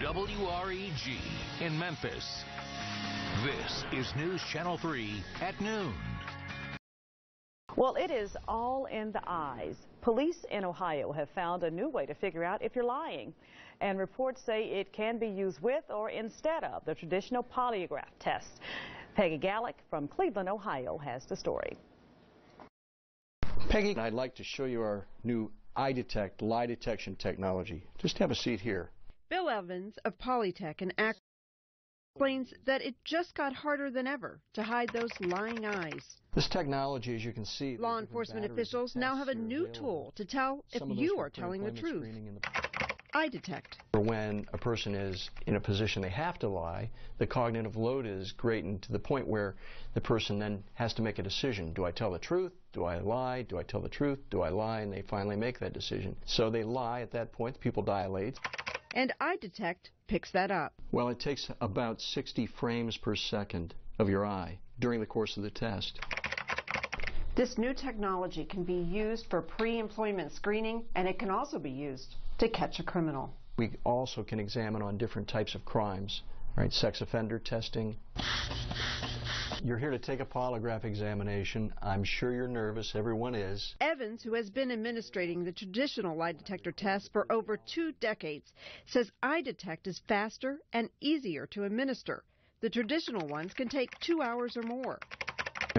WREG in Memphis. This is News Channel 3 at noon. Well, it is all in the eyes. Police in Ohio have found a new way to figure out if you're lying. And reports say it can be used with or instead of the traditional polygraph test. Peggy Gallick from Cleveland, Ohio has the story. Peggy, I'd like to show you our new EyeDetect lie detection technology. Just have a seat here. Bill Evans of Polytech in Akron explains that it just got harder than ever to hide those lying eyes. This technology, as you can see, law enforcement officials now have a new tool to tell if you are telling the truth. EyeDetect. When a person is in a position they have to lie, the cognitive load is greatened to the point where the person then has to make a decision. Do I tell the truth? Do I lie? Do I tell the truth? Do I lie? And they finally make that decision. So they lie at that point. People dilate. And EyeDetect picks that up. Well, it takes about 60 frames per second of your eye during the course of the test. This new technology can be used for pre-employment screening, and it can also be used to catch a criminal. We also can examine on different types of crimes, right? Sex offender testing. You're here to take a polygraph examination. I'm sure you're nervous. Everyone is. Evans, who has been administrating the traditional lie detector test for over 2 decades, says EyeDetect is faster and easier to administer. The traditional ones can take 2 hours or more.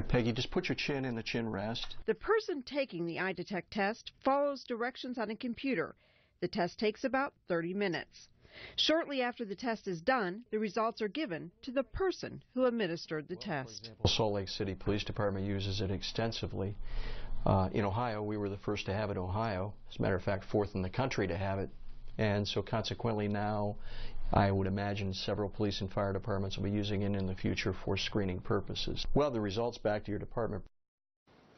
Peggy, just put your chin in the chin rest. The person taking the EyeDetect test follows directions on a computer. The test takes about 30 minutes. Shortly after the test is done, the results are given to the person who administered the test. For example, Salt Lake City Police Department uses it extensively. In Ohio, we were the first to have it in Ohio. As a matter of fact, 4th in the country to have it. And so consequently now, I would imagine several police and fire departments will be using it in the future for screening purposes. Well, the results back to your department.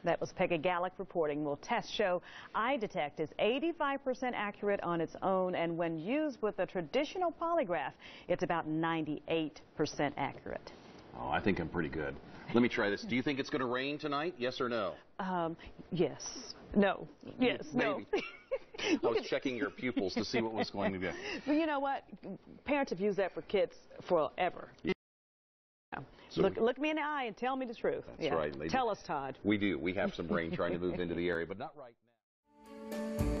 That was Peggy Gallick reporting. Well, tests show EyeDetect is 85% accurate on its own, and when used with a traditional polygraph, it's about 98% accurate. Oh, I think I'm pretty good. Let me try this. Do you think it's going to rain tonight? Yes or no? Yes. No. Yes. Maybe. No. I was checking your pupils to see what was going to do. Well, you know what? Parents have used that for kids forever. Yeah. So look me in the eye and tell me the truth. That's right, lady. Tell us, Todd. We do. We have some rain trying to move into the area, but not right now.